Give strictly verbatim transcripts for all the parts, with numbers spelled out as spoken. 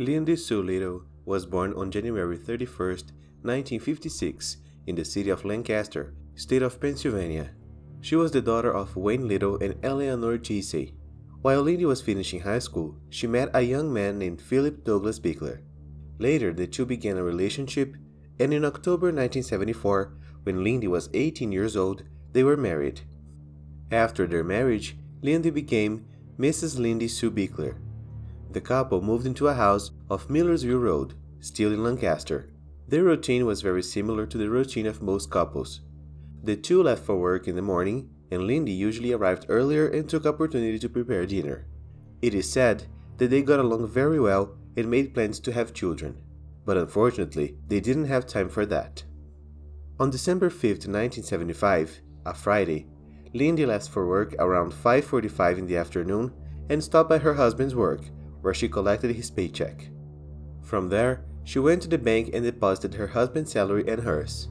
Lindy Sue Biechler was born on January thirty-first, nineteen fifty-six, in the city of Lancaster, state of Pennsylvania. She was the daughter of Wayne Little and Eleanor G C. While Lindy was finishing high school, she met a young man named Philip Douglas Biechler. Later, the two began a relationship, and in October nineteen seventy-four, when Lindy was eighteen years old, they were married. After their marriage, Lindy became Missus Lindy Sue Biechler. The couple moved into a house off Millersville Road, still in Lancaster. Their routine was very similar to the routine of most couples. The two left for work in the morning, and Lindy usually arrived earlier and took opportunity to prepare dinner. It is said that they got along very well and made plans to have children, but unfortunately, they didn't have time for that. On December fifth, nineteen seventy-five, a Friday, Lindy left for work around five forty-five in the afternoon and stopped by her husband's work, where she collected his paycheck. From there, she went to the bank and deposited her husband's salary and hers.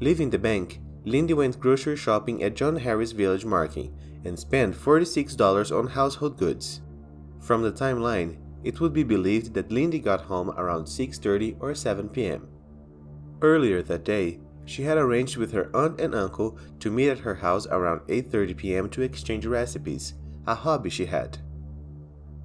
Leaving the bank, Lindy went grocery shopping at John Harris Village Market and spent forty-six dollars on household goods. From the timeline, it would be believed that Lindy got home around six thirty or seven p m Earlier that day, she had arranged with her aunt and uncle to meet at her house around eight thirty p m to exchange recipes, a hobby she had.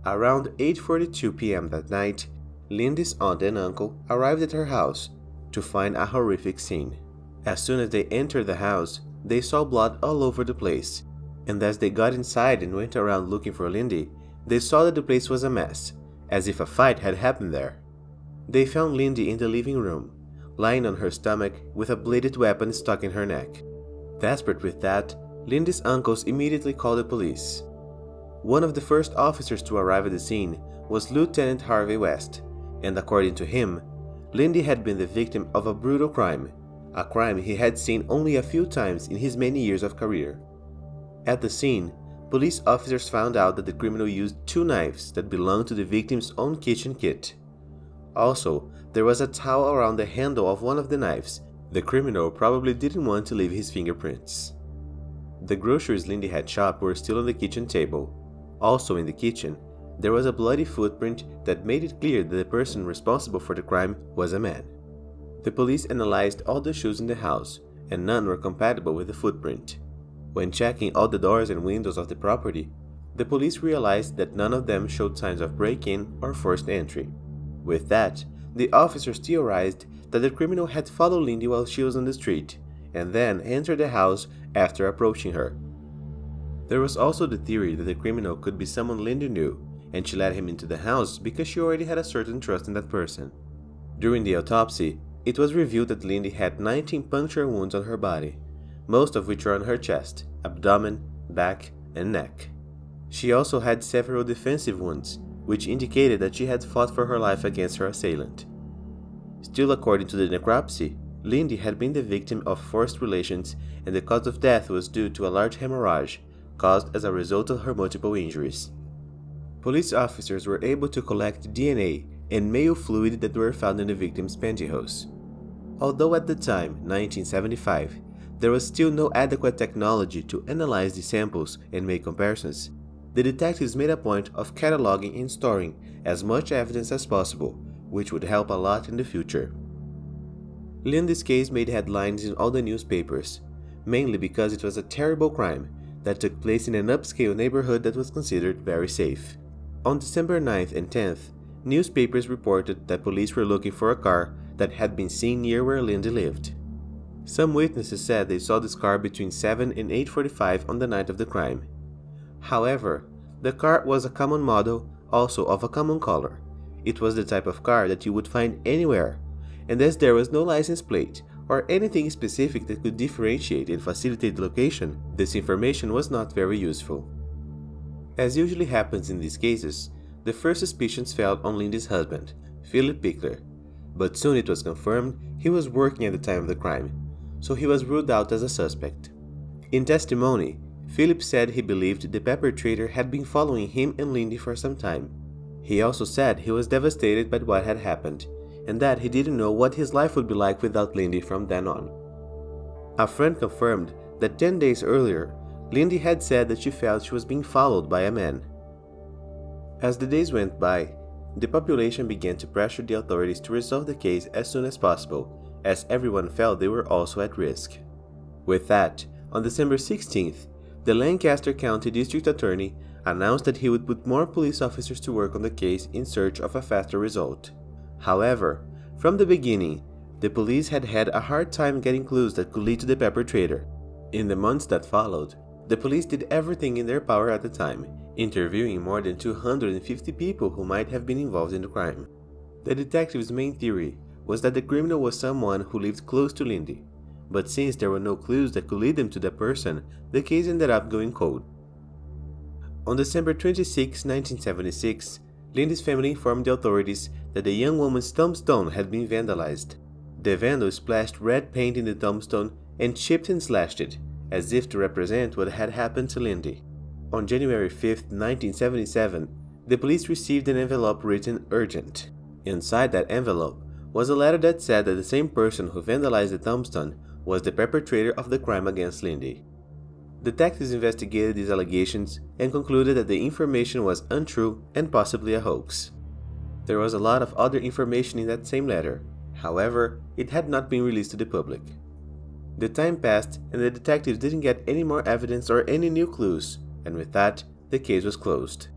Around eight forty-two p m that night, Lindy's aunt and uncle arrived at her house to find a horrific scene. As soon as they entered the house, they saw blood all over the place, and as they got inside and went around looking for Lindy, they saw that the place was a mess, as if a fight had happened there. They found Lindy in the living room, lying on her stomach with a bladed weapon stuck in her neck. Desperate with that, Lindy's uncles immediately called the police. One of the first officers to arrive at the scene was Lieutenant Harvey West, and according to him, Lindy had been the victim of a brutal crime, a crime he had seen only a few times in his many years of career. At the scene, police officers found out that the criminal used two knives that belonged to the victim's own kitchen kit. Also, there was a towel around the handle of one of the knives. The criminal probably didn't want to leave his fingerprints. The groceries Lindy had shopped were still on the kitchen table. Also in the kitchen, there was a bloody footprint that made it clear that the person responsible for the crime was a man. The police analyzed all the shoes in the house, and none were compatible with the footprint. When checking all the doors and windows of the property, the police realized that none of them showed signs of break-in or forced entry. With that, the officers theorized that the criminal had followed Lindy while she was on the street, and then entered the house after approaching her. There was also the theory that the criminal could be someone Lindy knew, and she let him into the house because she already had a certain trust in that person. During the autopsy, it was revealed that Lindy had nineteen puncture wounds on her body, most of which were on her chest, abdomen, back, and neck. She also had several defensive wounds, which indicated that she had fought for her life against her assailant. Still, according to the necropsy, Lindy had been the victim of forced relations, and the cause of death was due to a large hemorrhage caused as a result of her multiple injuries. Police officers were able to collect D N A and male fluid that were found in the victim's pantyhose. Although at the time, nineteen seventy-five, there was still no adequate technology to analyze the samples and make comparisons, the detectives made a point of cataloging and storing as much evidence as possible, which would help a lot in the future. Lindy's case made headlines in all the newspapers, mainly because it was a terrible crime that took place in an upscale neighborhood that was considered very safe. On December ninth and tenth, newspapers reported that police were looking for a car that had been seen near where Lindy lived. Some witnesses said they saw this car between seven and eight forty-five on the night of the crime. However, the car was a common model, also of a common color. It was the type of car that you would find anywhere, and as there was no license plate or anything specific that could differentiate and facilitate the location, this information was not very useful. As usually happens in these cases, the first suspicions fell on Lindy's husband, Philip Pickler, but soon it was confirmed he was working at the time of the crime, so he was ruled out as a suspect. In testimony, Philip said he believed the perpetrator had been following him and Lindy for some time. He also said he was devastated by what had happened, and that he didn't know what his life would be like without Lindy from then on. A friend confirmed that ten days earlier, Lindy had said that she felt she was being followed by a man. As the days went by, The population began to pressure the authorities to resolve the case as soon as possible, as everyone felt they were also at risk. With that, on December sixteenth, the Lancaster County District Attorney announced that he would put more police officers to work on the case in search of a faster result. However, from the beginning, the police had had a hard time getting clues that could lead to the perpetrator. In the months that followed, the police did everything in their power at the time, interviewing more than two hundred fifty people who might have been involved in the crime. The detectives' main theory was that the criminal was someone who lived close to Lindy, but since there were no clues that could lead them to the person, the case ended up going cold. On December twenty-sixth, nineteen seventy-six, Lindy's family informed the authorities that the young woman's tombstone had been vandalized. The vandal splashed red paint in the tombstone and chipped and slashed it, as if to represent what had happened to Lindy. On January fifth, nineteen seventy-seven, the police received an envelope written "Urgent." Inside that envelope was a letter that said that the same person who vandalized the tombstone was the perpetrator of the crime against Lindy. Detectives investigated these allegations and concluded that the information was untrue and possibly a hoax. There was a lot of other information in that same letter, however, it had not been released to the public. The time passed and the detectives didn't get any more evidence or any new clues, and with that, the case was closed.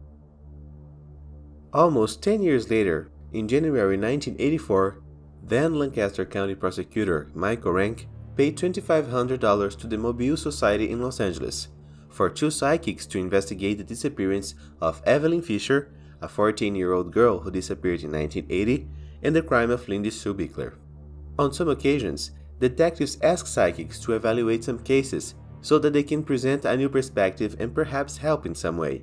Almost ten years later, in January nineteen eighty-four, then Lancaster County Prosecutor Michael Rank paid two thousand five hundred dollars to the Mobeus Society in Los Angeles for two psychics to investigate the disappearance of Evelyn Fisher, a fourteen-year-old girl who disappeared in nineteen eighty, and the crime of Lindy Sue Biechler. On some occasions, detectives ask psychics to evaluate some cases so that they can present a new perspective and perhaps help in some way.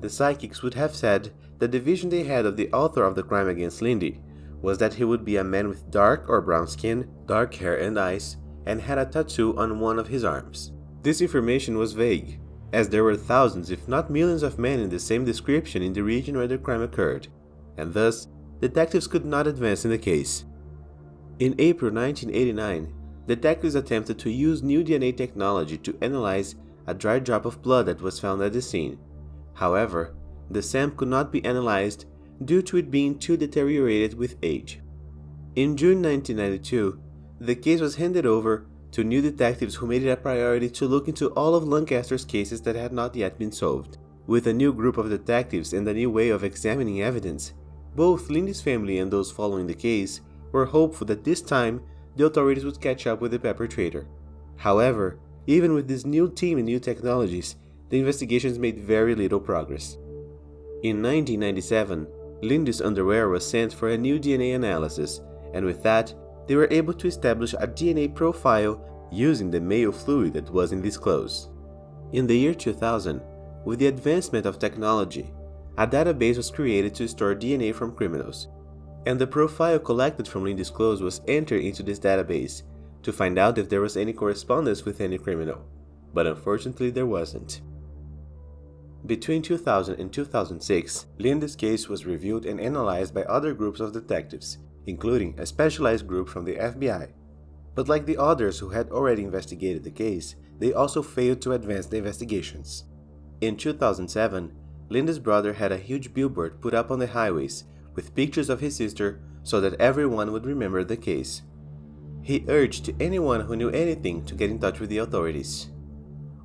The psychics would have said that the vision they had of the author of the crime against Lindy was that he would be a man with dark or brown skin, dark hair and eyes, and had a tattoo on one of his arms. This information was vague, as there were thousands if not millions of men in the same description in the region where the crime occurred, and thus, detectives could not advance in the case. In April nineteen eighty-nine, detectives attempted to use new D N A technology to analyze a dry drop of blood that was found at the scene. However, the sample could not be analyzed due to it being too deteriorated with age. In June nineteen ninety-two, the case was handed over to new detectives who made it a priority to look into all of Lancaster's cases that had not yet been solved. With a new group of detectives and a new way of examining evidence, both Lindy's family and those following the case were hopeful that this time the authorities would catch up with the perpetrator. However, even with this new team and new technologies, the investigations made very little progress. In nineteen ninety-seven, Lindy's underwear was sent for a new D N A analysis, and with that, they were able to establish a D N A profile using the male fluid that was in these clothes. In the year two thousand, with the advancement of technology, a database was created to store D N A from criminals, and the profile collected from Lindy's clothes was entered into this database to find out if there was any correspondence with any criminal, but unfortunately there wasn't. Between two thousand and two thousand six, Lindy's case was reviewed and analyzed by other groups of detectives, including a specialized group from the F B I. But like the others who had already investigated the case, they also failed to advance the investigations. In two thousand seven, Lindy's brother had a huge billboard put up on the highways with pictures of his sister so that everyone would remember the case. He urged anyone who knew anything to get in touch with the authorities.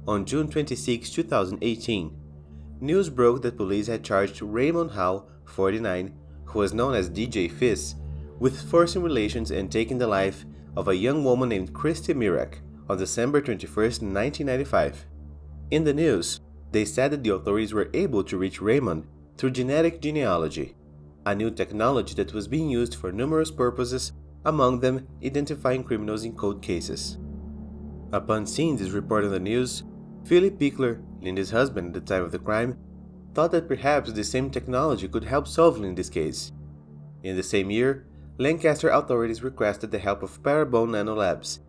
On June twenty-sixth, two thousand eighteen, news broke that police had charged Raymond Howe, forty-nine, who was known as D J Fizz, with forcing relations and taking the life of a young woman named Christy Mirack on December twenty-first, nineteen ninety-five. In the news, they said that the authorities were able to reach Raymond through genetic genealogy, a new technology that was being used for numerous purposes, among them identifying criminals in cold cases. Upon seeing this report on the news, Philip Pickler, Lindy's husband at the time of the crime, thought that perhaps the same technology could help solve Lindy's case. In the same year, Lancaster authorities requested the help of Parabon Nano Labs,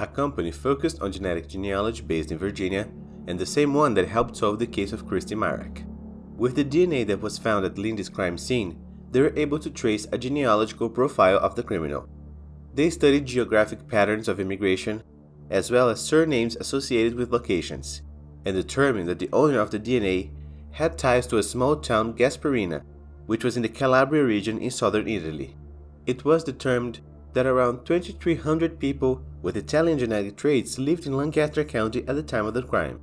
a company focused on genetic genealogy based in Virginia, and the same one that helped solve the case of Christy Mirack. With the D N A that was found at Lindy's crime scene, they were able to trace a genealogical profile of the criminal. They studied geographic patterns of immigration, as well as surnames associated with locations, and determined that the owner of the D N A had ties to a small town, Gasparina, which was in the Calabria region in southern Italy. It was determined that around twenty-three hundred people with Italian genetic traits lived in Lancaster County at the time of the crime.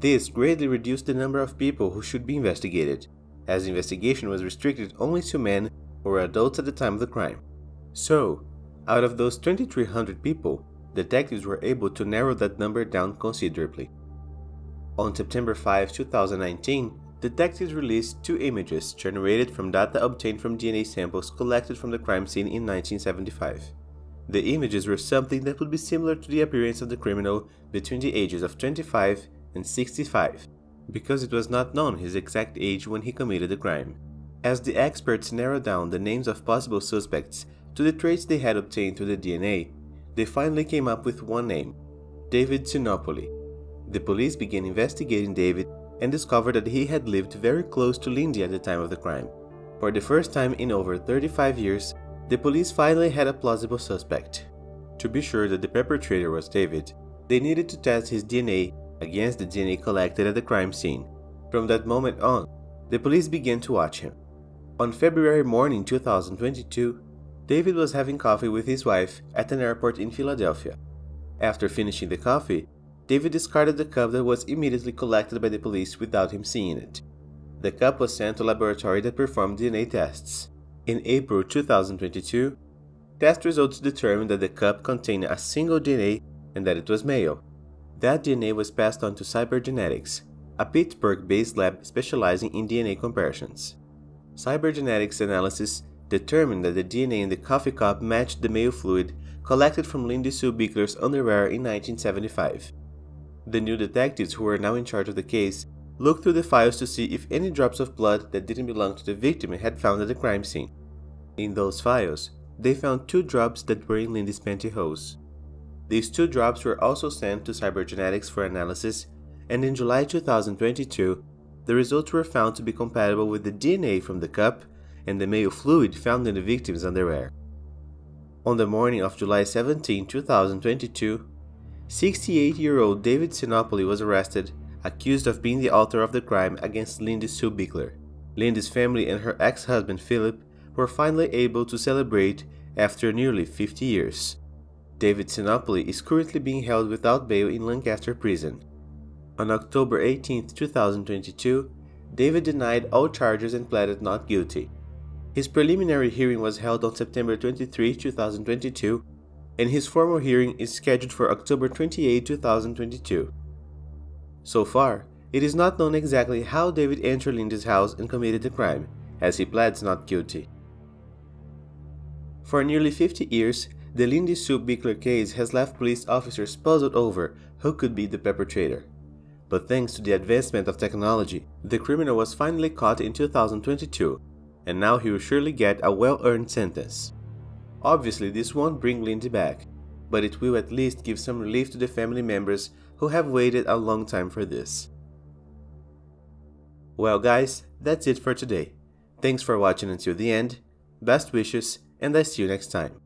This greatly reduced the number of people who should be investigated, as the investigation was restricted only to men who were adults at the time of the crime. So, out of those twenty-three hundred people, detectives were able to narrow that number down considerably. On September fifth, two thousand nineteen, detectives released two images generated from data obtained from D N A samples collected from the crime scene in nineteen seventy-five. The images were something that would be similar to the appearance of the criminal between the ages of twenty-five and sixty-five, because it was not known his exact age when he committed the crime. As the experts narrowed down the names of possible suspects to the traits they had obtained through the D N A, they finally came up with one name, David Sinopoli. The police began investigating David and discovered that he had lived very close to Lindy at the time of the crime. For the first time in over thirty-five years, the police finally had a plausible suspect. To be sure that the perpetrator was David, they needed to test his D N A against the D N A collected at the crime scene. From that moment on, the police began to watch him. On February morning two thousand twenty-two, David was having coffee with his wife at an airport in Philadelphia. After finishing the coffee, David discarded the cup that was immediately collected by the police without him seeing it. The cup was sent to a laboratory that performed D N A tests. In April two thousand twenty-two, test results determined that the cup contained a single D N A and that it was male. That D N A was passed on to Cybergenetics, a Pittsburgh-based lab specializing in D N A comparisons. Cybergenetics analysis determined that the D N A in the coffee cup matched the male fluid collected from Lindy Sue Biechler's underwear in nineteen seventy-five. The new detectives who were now in charge of the case looked through the files to see if any drops of blood that didn't belong to the victim had found at the crime scene. In those files, they found two drops that were in Lindy's pantyhose. These two drops were also sent to Cybergenetics for analysis, and in July two thousand twenty-two, the results were found to be compatible with the D N A from the cup and the male fluid found in the victim's underwear. On the morning of July seventeenth, two thousand twenty-two, sixty-eight-year-old David Sinopoli was arrested, accused of being the author of the crime against Lindy Sue Biechler. Lindy's family and her ex-husband Philip were finally able to celebrate after nearly fifty years. David Sinopoli is currently being held without bail in Lancaster Prison. On October eighteenth, two thousand twenty-two, David denied all charges and pleaded not guilty. His preliminary hearing was held on September twenty-third, two thousand twenty-two, and his formal hearing is scheduled for October twenty-eighth, two thousand twenty-two. So far, it is not known exactly how David entered Lindy's house and committed the crime, as he pleads not guilty. For nearly fifty years, the Lindy Sue Biechler case has left police officers puzzled over who could be the perpetrator. But thanks to the advancement of technology, the criminal was finally caught in two thousand twenty-two, and now he will surely get a well-earned sentence. Obviously, this won't bring Lindy back, but it will at least give some relief to the family members who have waited a long time for this. Well guys, that's it for today. Thanks for watching until the end, best wishes, and I see you next time.